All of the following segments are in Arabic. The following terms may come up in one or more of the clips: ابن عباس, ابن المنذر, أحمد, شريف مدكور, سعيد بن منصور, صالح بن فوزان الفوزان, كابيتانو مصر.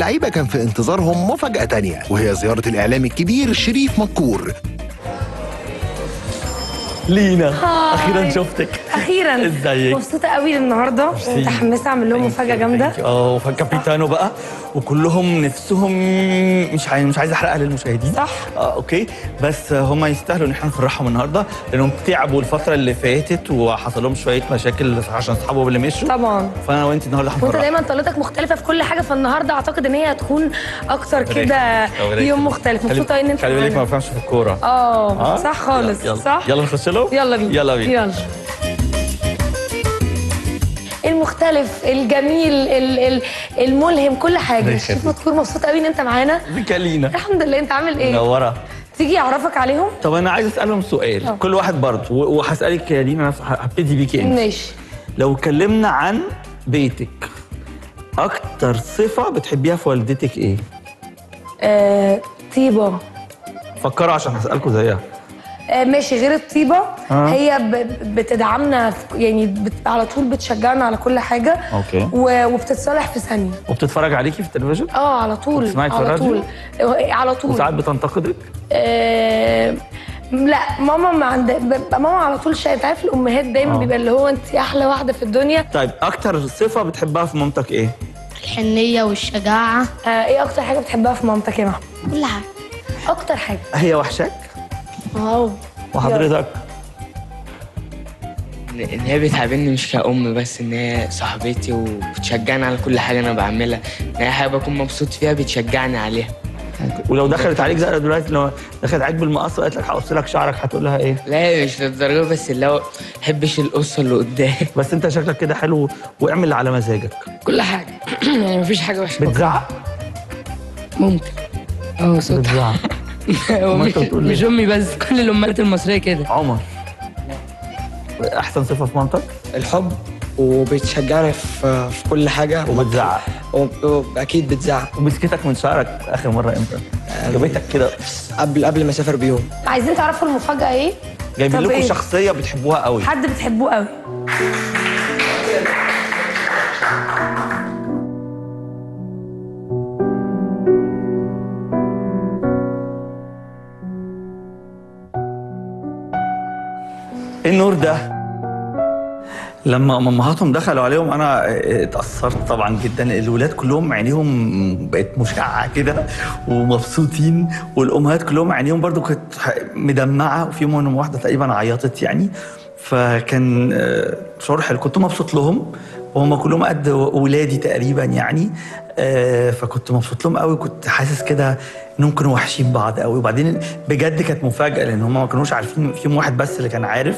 اللعيبة كان في انتظارهم مفاجأة تانية، وهي زيارة الإعلام الكبير شريف مدكور. لينا، أخيراً شفتك. أخيراً. إزيك؟ مبسوطة قوي النهاردة ومتحمسة أعمل لهم مفاجأة جامدة. وكابيتانو بقى، وكلهم نفسهم مش عايز أحرقها للمشاهدين. صح. أوكي، بس هم يستاهلوا إن إحنا نفرحهم النهاردة، لأنهم تعبوا الفترة اللي فاتت وحصل لهم شوية مشاكل عشان أصحابهم اللي مشوا. طبعاً. فأنا وأنت النهاردة هنفرحهم. وأنت دايماً طلعتك مختلفة في كل حاجة، فالنهاردة أعتقد إن هي هتكون أكتر كده يوم مختلف. مبسوطة إن أنت خلي بالك ما بفهمش في الكورة. صح خالص. صح. يلا نخش له؟ يلا بينا. يلا بينا. المختلف، الجميل، الملهم، كل حاجه. شريف مدكور، مبسوط قوي ان انت معانا. بكالينا. الحمد لله. انت عامل ايه؟ منوره. تيجي اعرفك عليهم؟ طب انا عايز اسالهم سؤال، كل واحد برضه، وهسالك يا لينا. هبتدي بيكي انت. ماشي. لو اتكلمنا عن بيتك، اكتر صفه بتحبيها في والدتك ايه؟ طيبه. فكروا عشان هسالكوا زيها. ماشي. غير الطيبه، هي بتدعمنا يعني على طول بتشجعنا على كل حاجه. اوكي. وبتتصالح في ثانيه. وبتتفرج عليكي في التلفزيون؟ على طول. بتسمعي في الراديو؟ على طول. وساعات بتنتقدك؟ لا، ماما ما عندها. ماما على طول شايفه. عارف الامهات دايما بيبقى اللي هو انت احلى واحده في الدنيا. طيب اكتر صفه بتحبها في مامتك ايه؟ الحنيه والشجاعه. ايه اكتر حاجه بتحبها في مامتك يا محمد؟ كل حاجه. اكتر حاجه هي وحشاك؟ وحضرتك ان هي بتحبني مش كأم بس، ان هي صاحبتي وبتشجعني على كل حاجه انا بعملها، ان هي حابه اكون مبسوط فيها بتشجعني عليها. ولو دخلت عليك زي دلوقتي، لو دخلت عليك بالمقص وقالت لك هقص لك شعرك، هتقول لها ايه؟ لا مش للدرجه، بس اللي هو ما بحبش القصه اللي قدام. بس انت شكلك كده حلو واعمل اللي على مزاجك. كل حاجه يعني مفيش حاجه وحشه. بتزعق؟ ممكن. صوتها مش امي بس، كل الامهات المصريه كده. عمر، احسن صفه في مامتك؟ الحب، وبتشجعني في كل حاجه. وبتزعق؟ اكيد بتزعق. ومسكتك من شعرك اخر مره امتى؟ جابتك كده قبل ما اسافر بيوم. عايزين تعرفوا المفاجاه ايه؟ جايبين لكم شخصيه بتحبوها قوي، حد بتحبوه قوي. ايه النور ده؟ لما امهاتهم دخلوا عليهم انا اتأثرت طبعا جدا. الولاد كلهم عينيهم بقت مشعة كده ومبسوطين، والامهات كلهم عينيهم برضو كانت مدمعة، وفي منهم واحدة تقريبا عيطت يعني. فكان شعور حلو، كنت مبسوط لهم، وهم كلهم قد ولادي تقريبا يعني. فكنت مبسوط لهم قوي، كنت حاسس كده انهم كانوا وحشين بعض قوي. وبعدين بجد كانت مفاجاه، لان هم ما كانوش عارفين. فيهم واحد بس اللي كان عارف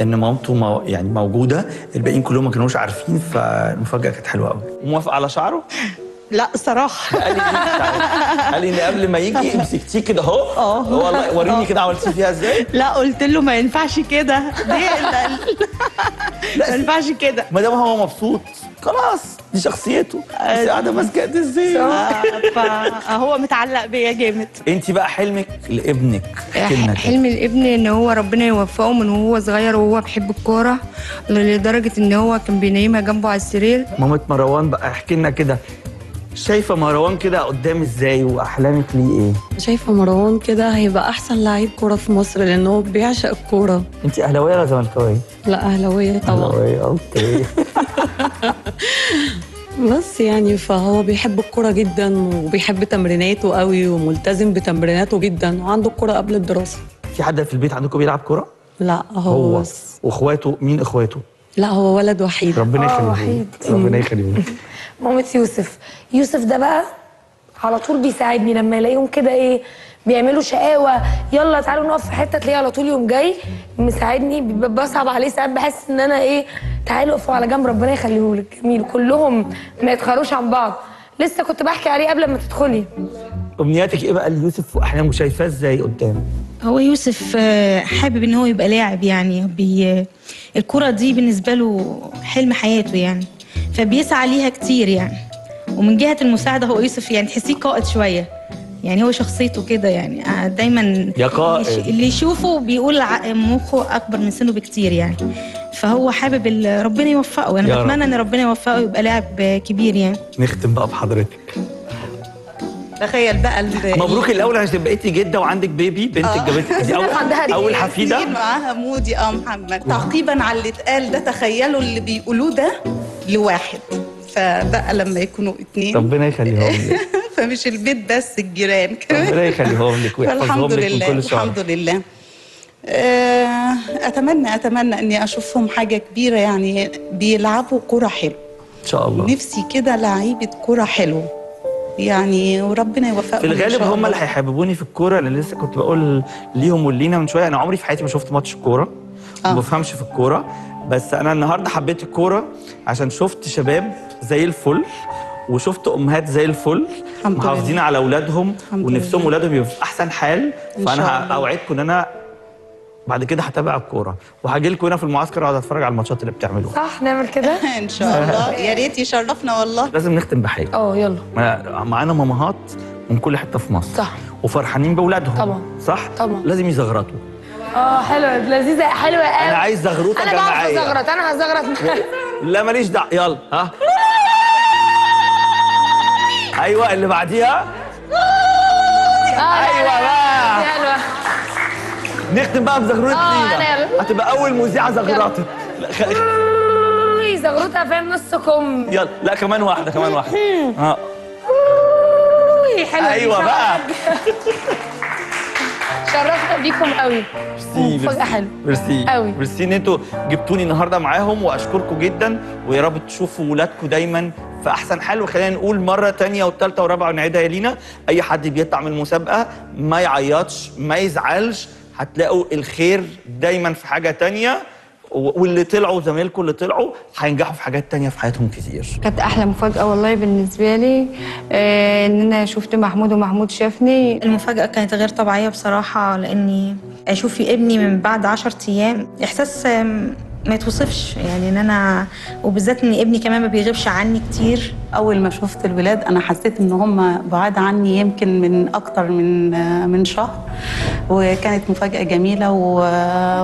ان مامته يعني موجوده، الباقيين كلهم ما كانوش عارفين. فالمفاجاه كانت حلوه قوي. موافقه على شعره؟ لا الصراحه. قال لي ان قبل ما يجي مسكتيه كده اهو. والله وريني كده عملتيه فيها ازاي. لا قلت له ما ينفعش كده. ما ينفعش كده. ما دام هو مبسوط خلاص، دي شخصيته. بس قاعده ماسكه قد ازاي، فهو متعلق بيا جامد. انت بقى حلمك لابنك؟ حلم الابن ان هو ربنا يوفقه من وهو صغير، وهو بيحب الكوره لدرجه ان هو كان بينيمها جنبه على السرير. مامة مروان بقى، احكي لنا كده، شايفه مروان كده قدام ازاي، واحلامك ليه ايه؟ شايفه مروان كده هيبقى احسن لعيب كوره في مصر، لانه هو بيعشق الكوره. انت اهلاويه ولا زملكاويه؟ لا اهلاويه طبعا. اهلاويه. اوكي. بس يعني فهو بيحب الكوره جدا، وبيحب تمريناته قوي، وملتزم بتمريناته جدا، وعنده الكوره قبل الدراسه. في حد في البيت عندكم بيلعب كوره؟ لا هو بس. واخواته؟ مين اخواته؟ لا هو ولد وحيد. ربنا يخليه. ربنا يخليه. مامة يوسف ده بقى على طول بيساعدني. لما يلاقيهم كده بيعملوا شقاوه، يلا تعالوا نقف في حته، تلاقيه على طول يوم جاي مساعدني. بصعب عليه ساعات، بحس ان انا تعالوا اقفوا على جنب، ربنا يخليهولك. جميل. كلهم ما يتخاروش عن بعض. لسه كنت بحكي عليه قبل ما تدخلي. امنياتك ايه بقى ليوسف، واحلامه شايفاه ازاي قدام؟ هو يوسف حابب ان هو يبقى لاعب يعني، الكرة دي بالنسبه له حلم حياته يعني، فبيسعى ليها كتير يعني. ومن جهه المساعده، هو يوسف يعني تحسيه قائد شويه يعني، هو شخصيته كده يعني دايما يا قائد. اللي يشوفه بيقول مخه اكبر من سنه بكتير يعني، فهو حابب ربنا يوفقه. انا بتمنى ان ربنا يوفقه يبقى لاعب كبير يعني. نختم بقى بحضرتك، تخيل بقى مبروك الاول عشان بقيتي جده وعندك بيبي بنتك جابتك دي اول حفيده معاها مودي. محمد تعقيبا على اللي اتقال ده، تخيلوا اللي بيقولوه ده لواحد فبقى لما يكونوا اتنين ربنا يخليهم لك فمش البيت بس الجيران كمان ربنا يخليهم لك ويحفظهم لك من كل شر. الحمد لله. اتمنى اني اشوفهم حاجه كبيره، يعني بيلعبوا كره حلوه ان شاء الله. نفسي كده لعيبه كره حلوه يعني، وربنا يوفقهم. في الغالب هم اللي هيحببوني في الكوره، لان لسه كنت بقول ليهم ولينا من شويه انا عمري في حياتي ما شفت ماتش كوره وما بفهمش في الكوره، بس انا النهارده حبيت الكوره عشان شفت شباب زي الفل وشفت امهات زي الفل محافظين على اولادهم ونفسهم اولادهم يبقوا في احسن حال. فانا اوعدكم ان انا بعد كده هتابع الكوره وهاجي لكم هنا في المعسكر اقعد اتفرج على الماتشات اللي بتعملوها. صح نعمل كده ان شاء الله. يا ريت، يشرفنا والله. لازم نختم بحاجه. يلا معانا مامهات من كل حته في مصر صح، وفرحانين باولادهم طبعا صح طبعا، لازم يزغرطوا. حلوه لذيذه حلوه قوي. انا عايز زغروطه جماعيه. انا بعرف ازغرط، انا هزغرط لا ماليش دعوه. يلا ها ايوه اللي بعديها. ايوه بقى نختم بقى بزغروطة لينا، هتبقى أول مذيعة زغرطت. زغروطة فاهم نص كم. يلا لا كمان واحدة كمان واحدة. حلوة. أيوة بقى شرفنا بيكم قوي. ميرسي حلو. ميرسي إن أنتوا جبتوني النهاردة معاهم، وأشكركم جدا، ويا رب تشوفوا ولادكم دايما في احسن حال. وخلينا نقول مره ثانيه والثالثه والرابعه ونعيدها يا لينا، اي حد بيطلع من المسابقه ما يعيطش ما يزعلش، هتلاقوا الخير دايما في حاجه ثانيه، واللي طلعوا زمايلكم اللي طلعوا هينجحوا في حاجات ثانيه في حياتهم كتير. كانت احلى مفاجاه والله بالنسبه لي ان انا شفت محمود ومحمود شافني. المفاجاه كانت غير طبيعيه بصراحه، لاني اشوف ابني من بعد 10 ايام احساس ما يتوصفش يعني، ان انا وبالذات ان ابني كمان ما بيغيبش عني كتير. اول ما شفت الولاد انا حسيت ان هم بعاد عني يمكن من اكتر من شهر، وكانت مفاجاه جميله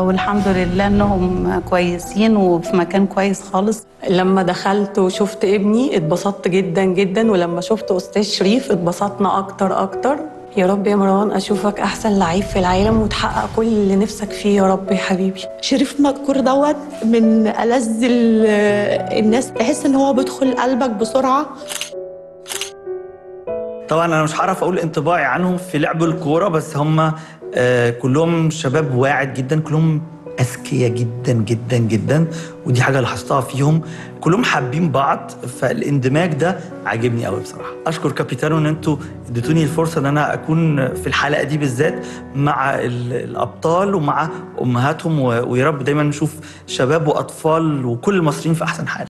والحمد لله انهم كويسين وفي مكان كويس خالص. لما دخلت وشفت ابني اتبسطت جدا جدا، ولما شفت استاذ شريف اتبسطنا اكتر. يا رب يا مروان اشوفك احسن لعيب في العالم وتحقق كل اللي نفسك فيه يا رب يا حبيبي. شريف مدكور دوت من ألذ الناس، تحس ان هو بيدخل قلبك بسرعه. طبعا انا مش هعرف اقول انطباعي عنهم في لعب الكوره، بس هم كلهم شباب واعد جدا، كلهم اذكياء جدا جدا جدا، ودي حاجه لاحظتها فيهم، كلهم حابين بعض، فالاندماج ده عاجبني قوي بصراحه. اشكر كابيتانو ان انتوا اديتوني الفرصه ان انا اكون في الحلقه دي بالذات مع الابطال ومع امهاتهم، ويا رب دايما نشوف شباب واطفال وكل المصريين في احسن حال.